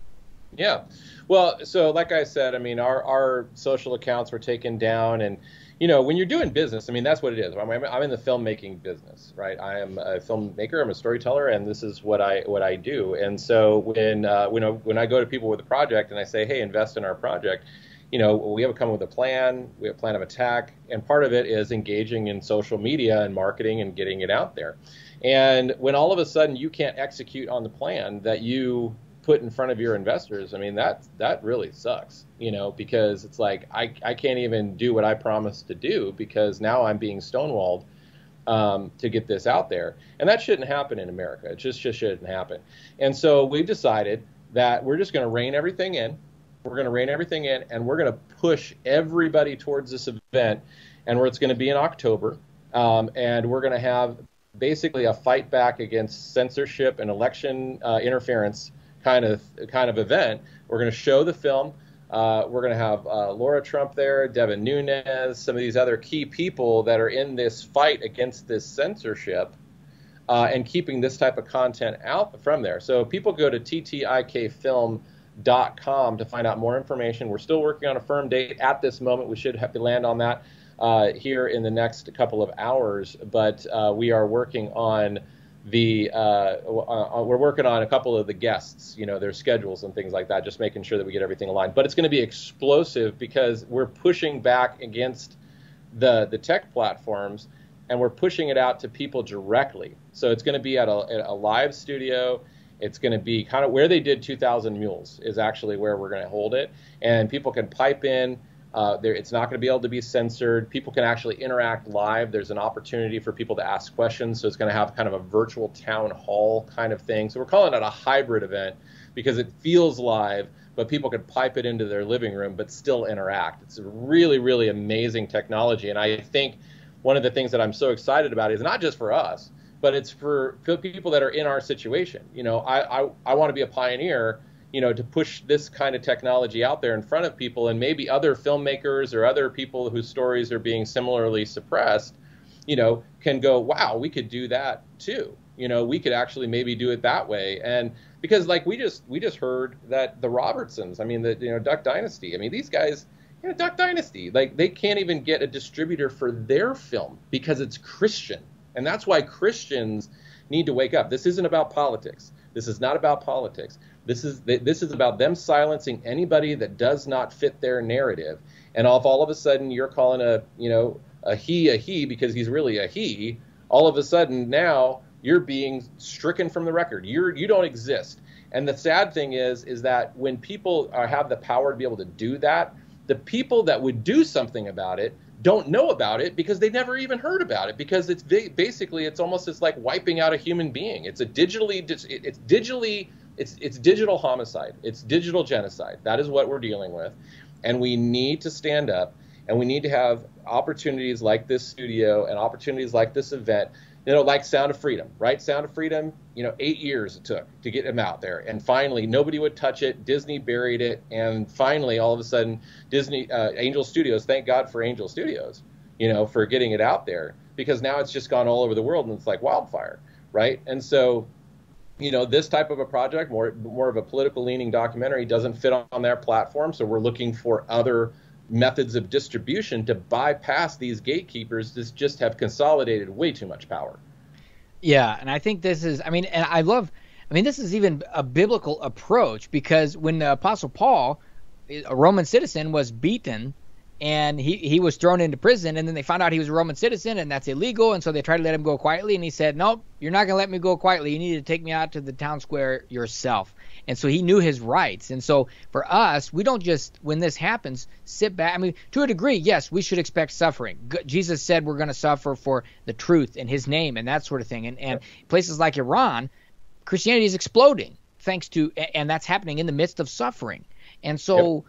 Yeah. Well, so like I said, I mean, our, our social accounts were taken down. And, you know, when you're doing business, I mean, that's what it is. I'm, I'm in the filmmaking business, right? I am a filmmaker, I'm a storyteller, and this is what I what I do. And so when uh, when, I, when I go to people with a project and I say, hey, invest in our project, you know, we have come up with a plan, we have a plan of attack, and part of it is engaging in social media and marketing and getting it out there. And when all of a sudden you can't execute on the plan that you put in front of your investors, I mean, that, that really sucks, you know, because it's like, I, I can't even do what I promised to do because now I'm being stonewalled um, to get this out there. And that shouldn't happen in America. It just, just shouldn't happen. And so we've decided that we're just going to rein everything in. We're going to rein everything in, and we're going to push everybody towards this event, and where it's going to be in October. Um, and we're going to have basically a fight back against censorship and election uh, interference kind of kind of event. We're going to show the film. Uh, we're going to have uh, Laura Trump there, Devin Nunes, some of these other key people that are in this fight against this censorship uh, and keeping this type of content out from there. So people go to T T I K film dot com to find out more information. We're still working on a firm date at this moment. We should have to land on that Uh, here in the next couple of hours, but uh, we are working on the, uh, uh, we're working on a couple of the guests, you know, their schedules and things like that, just making sure that we get everything aligned. But it's going to be explosive because we're pushing back against the, the tech platforms, and we're pushing it out to people directly. So it's going to be at a, at a live studio. It's going to be kind of where they did two thousand Mules is actually where we're going to hold it, and people can pipe in. Uh, there, it's not going to be able to be censored. People can actually interact live. There's an opportunity for people to ask questions. So it's going to have kind of a virtual town hall kind of thing. So we're calling it a hybrid event because it feels live, but people can pipe it into their living room but still interact. It's a really, really amazing technology. And I think one of the things that I'm so excited about is not just for us, but it's for, for people that are in our situation. You know, I, I, I want to be a pioneer, you know, to push this kind of technology out there in front of people, and maybe other filmmakers or other people whose stories are being similarly suppressed, you know, can go, wow, we could do that too. You know, we could actually maybe do it that way. And because like we just we just heard that the Robertsons, I mean, the, you know, Duck Dynasty, I mean, these guys, you know, Duck Dynasty, like they can't even get a distributor for their film because it's Christian. And that's why Christians need to wake up. This isn't about politics. This is not about politics. This is this is about them silencing anybody that does not fit their narrative. And if all of a sudden you're calling a, you know, a he a he because he's really a he, all of a sudden now you're being stricken from the record. You're you don't exist. And the sad thing is is that when people are, have the power to be able to do that, the people that would do something about it don't know about it because they never even heard about it, because it's basically it's almost it's like wiping out a human being. It's a digitally it's digitally it's it's digital homicide. It's digital genocide. That is what we're dealing with, and we need to stand up, and we need to have opportunities like this studio and opportunities like this event. You know, like Sound of Freedom, right? Sound of Freedom, you know, eight years it took to get him out there. And finally, nobody would touch it. Disney buried it. And finally, all of a sudden, Disney, uh, Angel Studios, thank God for Angel Studios, you know, for getting it out there. Because now it's just gone all over the world, and it's like wildfire, right? And so, you know, this type of a project, more, more of a political leaning documentary, doesn't fit on their platform. So we're looking for other methods of distribution to bypass these gatekeepers that just have consolidated way too much power. Yeah, and I think this is, I mean, and I love, I mean, this is even a biblical approach, because when the Apostle Paul, a Roman citizen, was beaten and he, he was thrown into prison, and then they found out he was a Roman citizen and that's illegal, and so they tried to let him go quietly, and he said, nope, you're not going to let me go quietly. You need to take me out to the town square yourself. And so he knew his rights. And so for us, we don't just, when this happens, sit back. I mean, to a degree, yes, we should expect suffering. G- Jesus said we're going to suffer for the truth and his name and that sort of thing. And, and places like Iran, Christianity is exploding thanks to, and that's happening in the midst of suffering. And so yep.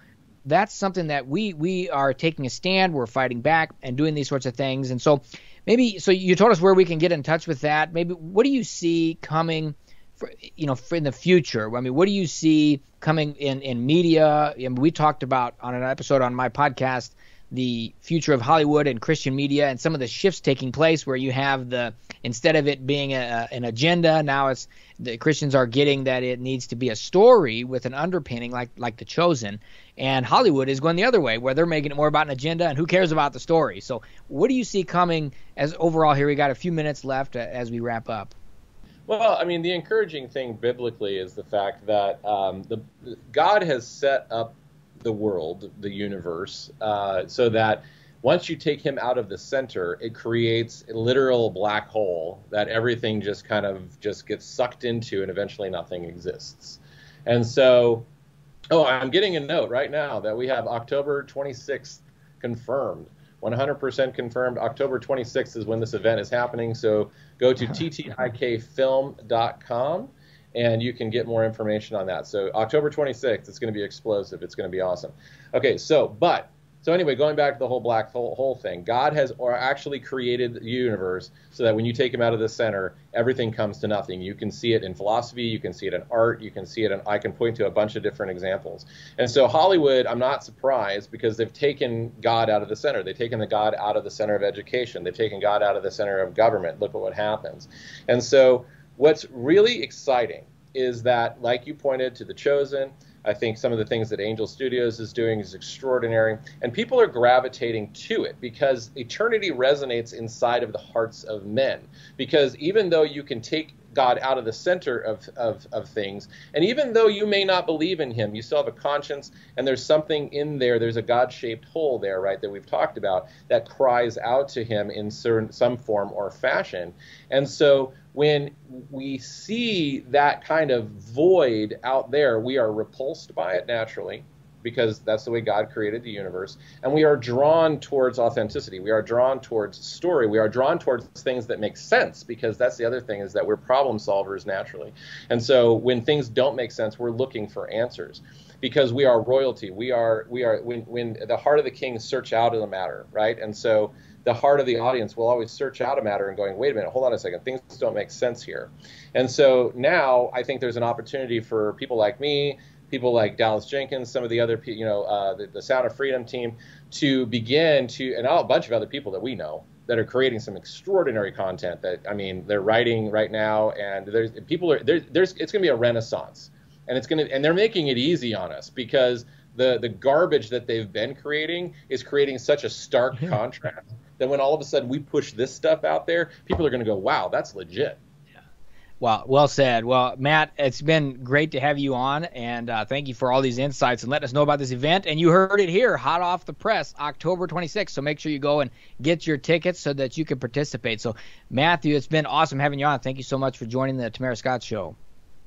that's something that we we are taking a stand. We're fighting back and doing these sorts of things. And so maybe, so you told us where we can get in touch with that. Maybe what do you see coming for, you know, for in the future? I mean, what do you see coming in, in media? And we talked about on an episode on my podcast, the future of Hollywood and Christian media and some of the shifts taking place where you have the, instead of it being a, an agenda, now it's the Christians are getting that it needs to be a story with an underpinning like, like The Chosen. And Hollywood is going the other way where they're making it more about an agenda and who cares about the story. So what do you see coming as overall here? We got a few minutes left as we wrap up. Well, I mean, the encouraging thing biblically is the fact that um, the, God has set up the world, the universe, uh, so that once you take him out of the center, it creates a literal black hole that everything just kind of just gets sucked into, and eventually nothing exists. And so, oh, I'm getting a note right now that we have October twenty-sixth confirmed. one hundred percent confirmed. October twenty-sixth is when this event is happening. So go to T T I K film dot com and you can get more information on that. So October twenty-sixth, it's going to be explosive. It's going to be awesome. Okay, so but so anyway, going back to the whole black hole, whole thing, God has or actually created the universe so that when you take him out of the center, everything comes to nothing. You can see it in philosophy. You can see it in art. You can see it in, I can point to a bunch of different examples. And so Hollywood, I'm not surprised because they've taken God out of the center. They've taken the God out of the center of education. They've taken God out of the center of government. Look at what happens. And so what's really exciting is that, like you pointed to The Chosen, I think some of the things that Angel Studios is doing is extraordinary, and people are gravitating to it because eternity resonates inside of the hearts of men. Because even though you can take God out of the center of, of, of things, and even though you may not believe in him, you still have a conscience, and there's something in there, there's a God-shaped hole there, right, that we've talked about, that cries out to him in certain, some form or fashion. And so when we see that kind of void out there, we are repulsed by it naturally, because that's the way God created the universe, and we are drawn towards authenticity. We are drawn towards story. We are drawn towards things that make sense, because that's the other thing, is that we're problem solvers naturally. And so when things don't make sense, we're looking for answers, because we are royalty. We are, we are, when, when the heart of the king search out of the matter, right? And so the heart of the audience will always search out a matter and going, wait a minute, hold on a second, things don't make sense here. And so now I think there's an opportunity for people like me, people like Dallas Jenkins, some of the other, you know, uh, the, the Sound of Freedom team, to begin to, and a bunch of other people that we know that are creating some extraordinary content that, I mean, they're writing right now, and there's people are, there's, there's it's going to be a renaissance, and it's going to, and they're making it easy on us, because the, the garbage that they've been creating is creating such a stark mm-hmm. contrast that when all of a sudden we push this stuff out there, people are going to go, wow, that's legit. Well, well said. Well, Matt, it's been great to have you on, and uh, thank you for all these insights and letting us know about this event. And you heard it here, hot off the press, October twenty-sixth. So make sure you go and get your tickets so that you can participate. So, Matthew, it's been awesome having you on. Thank you so much for joining the Tamara Scott Show.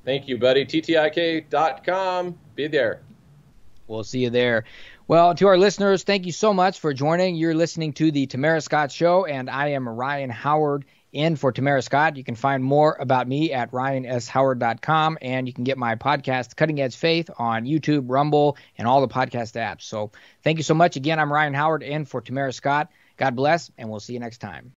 Thank you, buddy. T T I K dot com. Be there. We'll see you there. Well, to our listeners, thank you so much for joining. You're listening to the Tamara Scott Show, and I am Ryan Howard, in for Tamara Scott. You can find more about me at Ryan S Howard dot com, and you can get my podcast, Cutting Edge Faith, on YouTube, Rumble, and all the podcast apps. So thank you so much. Again, I'm Ryan Howard, in for Tamara Scott. God bless, and we'll see you next time.